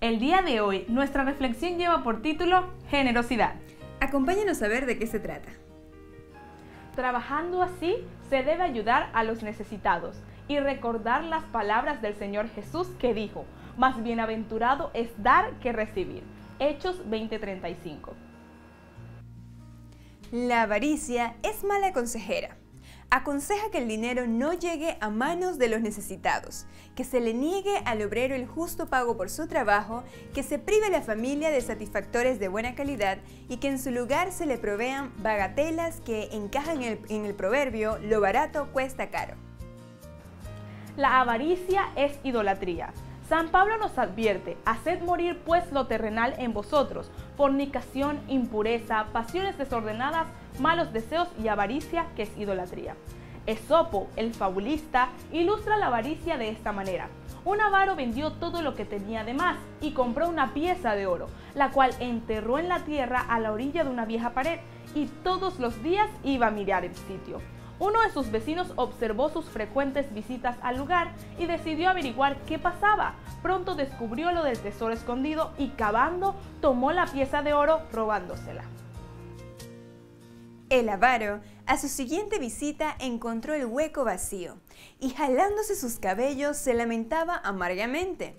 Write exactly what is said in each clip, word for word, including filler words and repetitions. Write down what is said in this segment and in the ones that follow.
El día de hoy, nuestra reflexión lleva por título Generosidad. Acompáñanos a ver de qué se trata. Trabajando así, se debe ayudar a los necesitados y recordar las palabras del Señor Jesús que dijo, más bienaventurado es dar que recibir. Hechos veinte treinta y cinco. La avaricia es mala consejera. Aconseja que el dinero no llegue a manos de los necesitados, que se le niegue al obrero el justo pago por su trabajo, que se prive a la familia de satisfactores de buena calidad y que en su lugar se le provean bagatelas que encajan en el, en el proverbio lo barato cuesta caro. La avaricia es idolatría. San Pablo nos advierte, haced morir pues lo terrenal en vosotros, fornicación, impureza, pasiones desordenadas, malos deseos y avaricia, que es idolatría. Esopo, el fabulista, ilustra la avaricia de esta manera. Un avaro vendió todo lo que tenía de más y compró una pieza de oro, la cual enterró en la tierra a la orilla de una vieja pared y todos los días iba a mirar el sitio. Uno de sus vecinos observó sus frecuentes visitas al lugar y decidió averiguar qué pasaba. Pronto descubrió lo del tesoro escondido y cavando, tomó la pieza de oro robándosela. El avaro, a su siguiente visita, encontró el hueco vacío y jalándose sus cabellos se lamentaba amargamente.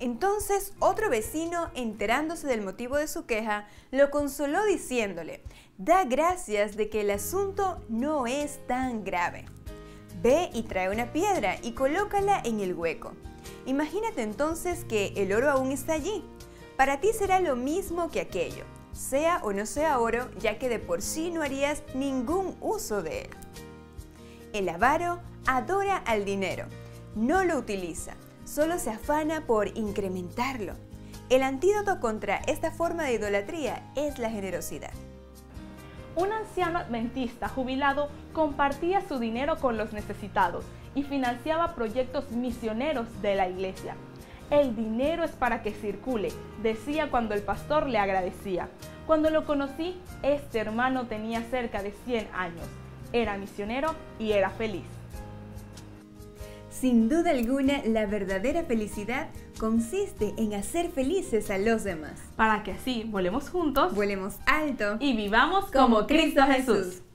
Entonces otro vecino, enterándose del motivo de su queja, lo consoló diciéndole, da gracias de que el asunto no es tan grave. Ve y trae una piedra y colócala en el hueco. Imagínate entonces que el oro aún está allí. Para ti será lo mismo que aquello, sea o no sea oro, ya que de por sí no harías ningún uso de él. El avaro adora al dinero, no lo utiliza. Solo se afana por incrementarlo. El antídoto contra esta forma de idolatría es la generosidad. Un anciano adventista jubilado compartía su dinero con los necesitados y financiaba proyectos misioneros de la iglesia. El dinero es para que circule, decía cuando el pastor le agradecía. Cuando lo conocí, este hermano tenía cerca de cien años. Era misionero y era feliz. Sin duda alguna, la verdadera felicidad consiste en hacer felices a los demás. Para que así volemos juntos, volemos alto y vivamos como Cristo Jesús.